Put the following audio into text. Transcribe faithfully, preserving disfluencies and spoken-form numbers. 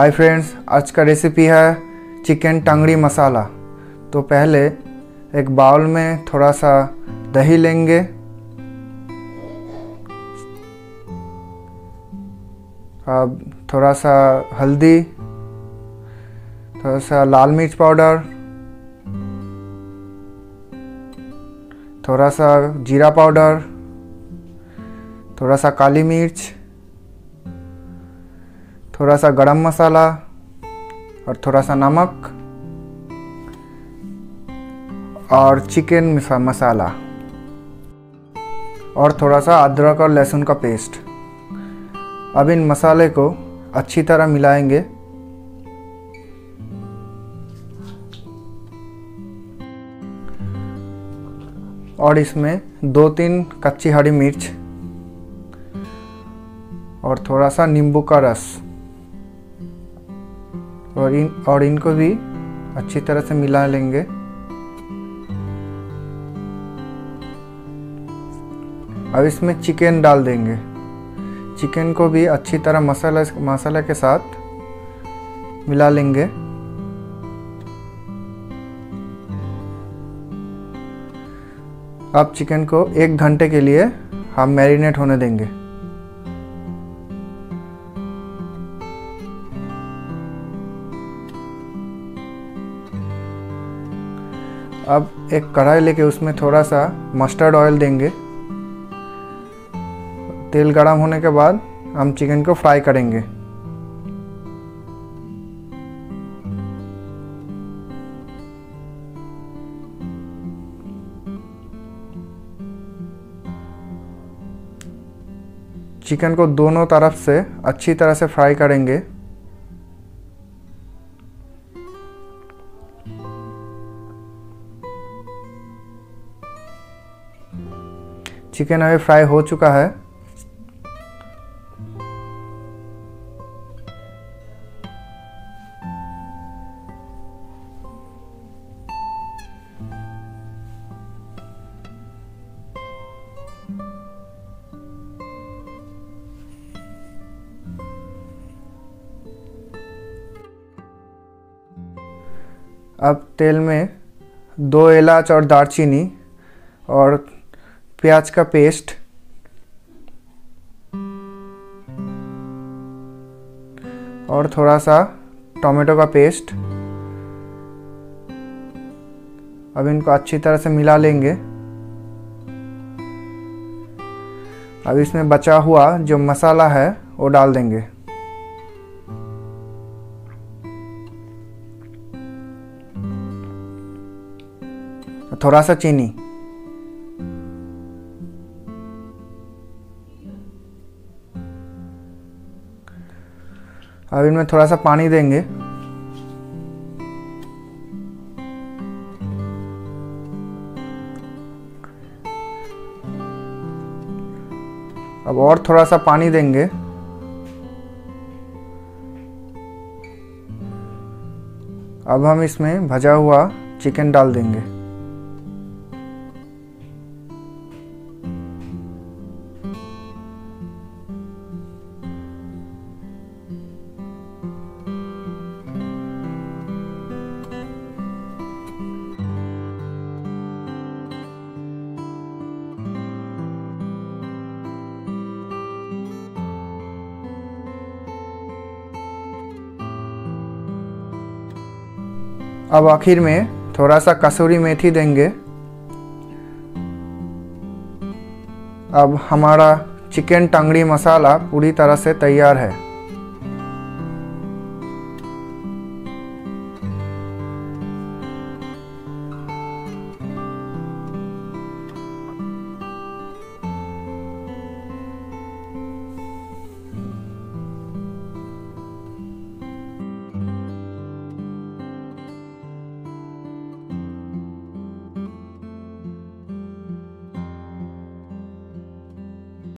Hi friends, आज का recipe है चिकन टांगड़ी मसाला। तो पहले एक बाउल में थोड़ा सा दही लेंगे, अब थोड़ा सा हल्दी, थोड़ा सा लाल मिर्च पाउडर, थोड़ा सा जीरा पाउडर, थोड़ा सा काली मिर्च, थोड़ा सा गरम मसाला और थोड़ा सा नमक और चिकन मसाला और थोड़ा सा अदरक और लहसुन का पेस्ट। अब इन मसाले को अच्छी तरह मिलाएंगे। और इसमें दो तीन कच्ची हरी मिर्च और थोड़ा सा नींबू का रस और इन और इनको भी अच्छी तरह से मिला लेंगे। अब इसमें चिकन डाल देंगे। चिकन को भी अच्छी तरह मसाला मसाला के साथ मिला लेंगे। अब चिकन को एक घंटे के लिए हम मैरिनेट होने देंगे। अब एक कढ़ाई लेके उसमें थोड़ा सा मस्टर्ड ऑयल देंगे। तेल गरम होने के बाद हम चिकन को फ्राई करेंगे। चिकन को दोनों तरफ से अच्छी तरह से फ्राई करेंगे। चिकन अभी फ्राई हो चुका है। अब तेल में दो इलायची और दालचीनी और प्याज का पेस्ट और थोड़ा सा टोमेटो का पेस्ट, अब इनको अच्छी तरह से मिला लेंगे। अब इसमें बचा हुआ जो मसाला है वो डाल देंगे। थोड़ा सा चीनी, अब इनमें थोड़ा सा पानी देंगे। अब और थोड़ा सा पानी देंगे। अब हम इसमें भजा हुआ चिकन डाल देंगे। अब आखिर में थोड़ा सा कसूरी मेथी देंगे। अब हमारा चिकन टांगड़ी मसाला पूरी तरह से तैयार है।